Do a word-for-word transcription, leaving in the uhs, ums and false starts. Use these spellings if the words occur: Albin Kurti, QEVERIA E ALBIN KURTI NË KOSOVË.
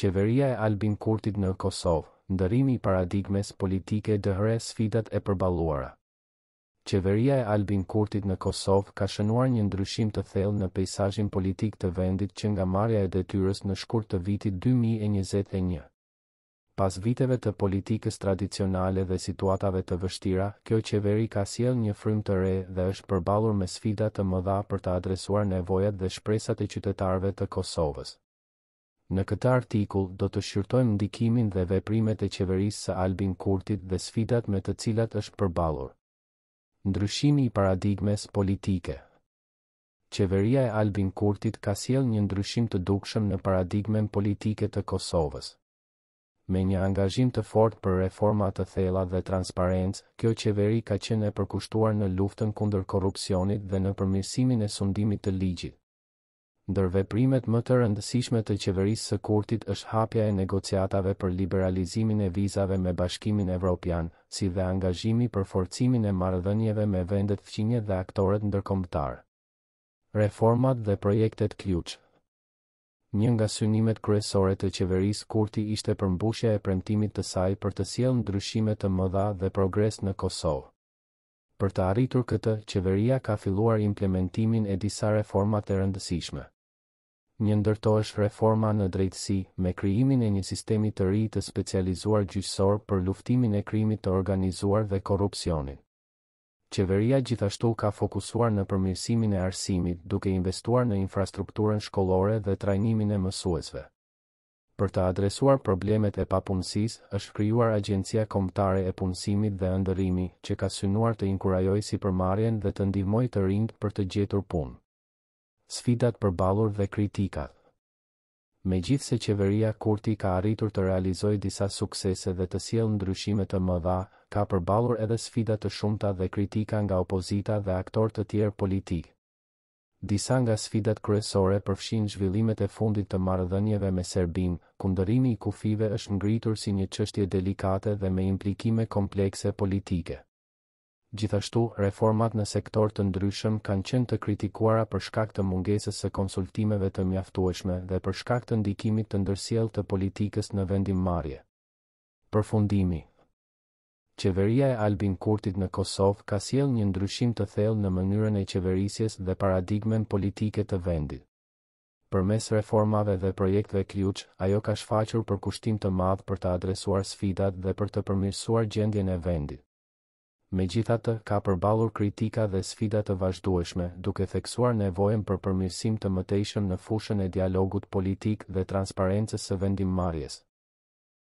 Qeveria e Albin Kurtit në Kosovë, ndërimi i paradigmes politike dëhre sfidat e përballuara. Qeveria e Albin Kurtit në Kosovë ka shënuar një ndryshim të thellë në peisazhin politik të vendit që nga marrja e detyrës në shkurt të vitit dy mijë e njëzet e një. Pas viteve të politikës tradicionale dhe situatave të vështira, kjo qeveri ka sjellë një frym të re dhe është përballur me sfida të mëdha për të adresuar nevojat dhe shpresat e qytetarëve të Kosovës. Në këtë artikull do të shqyrtojmë ndikimin dhe veprimet e qeverisë së Albin Kurtit dhe sfidat me të cilat është përballur. Ndryshimi i paradigmes politike. Qeveria e Albin Kurtit ka sjellë një ndryshim të dukshëm në paradigmen politike të Kosovës. Me një angazhim të fortë për reforma të thella dhe transparencë, kjo qeveri ka qenë e përkushtuar në luftën kundër korrupsionit dhe në përmirësimin e sundimit të ligjit. Ndër veprimet më të rëndësishme të qeverisë së Kurtit është hapja e negociatave për liberalizimin e vizave me Bashkimin Evropian, si dhe angazhimi për forcimin e marrëdhënieve me vendet fqinje dhe aktorët ndërkombëtar. Reformat dhe projektet kryuç. Një nga synimet kryesore të qeverisë Kurti ishte përmbushja e premtimit të saj për të sjellë ndryshime të mëdha dhe progres në Kosovë. Për të arritur këtë, qeveria ka filluar implementimin e disa reforma të rëndësishme. Një ndërto është reforma në drejtësi, me krijimin e një sistemi të ri të specializuar gjyqësor për luftimin e krimit të organizuar dhe korrupsionin. Qeveria gjithashtu ka fokusuar në përmirësimin e arsimit, duke investuar në infrastrukturën shkollore dhe trajnimin e mësuesve. Për të adresuar problemet e papunësisë, është krijuar Agjencia Kombëtare e Punësimit dhe Ëndërrimi, që ka synuar të inkurajojë sipërmarrjen dhe të ndihmojë të rinjt për të gjetur punë. Sfidat përballur dhe kritikat. Megjithse qeveria Kurti ka arritur të realizojë disa suksese dhe të sjellë ndryshime të mëdha, ka përballur edhe sfida të shumta dhe kritika nga opozita dhe aktorë të tjerë politik. Disa nga sfidat kryesore përfshin zhvillimet e fundit të marrëdhënieve me Serbinë, ku ndërimi i kufive është ngritur si një çështje delikate dhe me implikime komplekse politike. Gjithashtu, reformat në sektor të ndryshëm kanë qenë të kritikuara për shkak të mungesës së konsultimeve të mjaftueshme dhe për shkak të ndikimit të ndërsjellë të politikës në vendimmarrje. Përfundimi. Qeveria e Albin Kurtit në Kosovë ka sjellë një ndryshim të thellë në mënyrën e qeverisjes dhe paradigmen politike të vendit. Përmes reformave dhe projekteve kryuç, ajo ka shfaqur përkushtim të madh për të adresuar sfidat dhe për të përmirësuar gjendjen e vendit. Megjithatë, ka përballur kritika dhe sfida të vazhdueshme, duke theksuar nevojën për përmirësim të mëtejshëm në fushën e dialogut politik dhe transparencës së vendimmarrjes.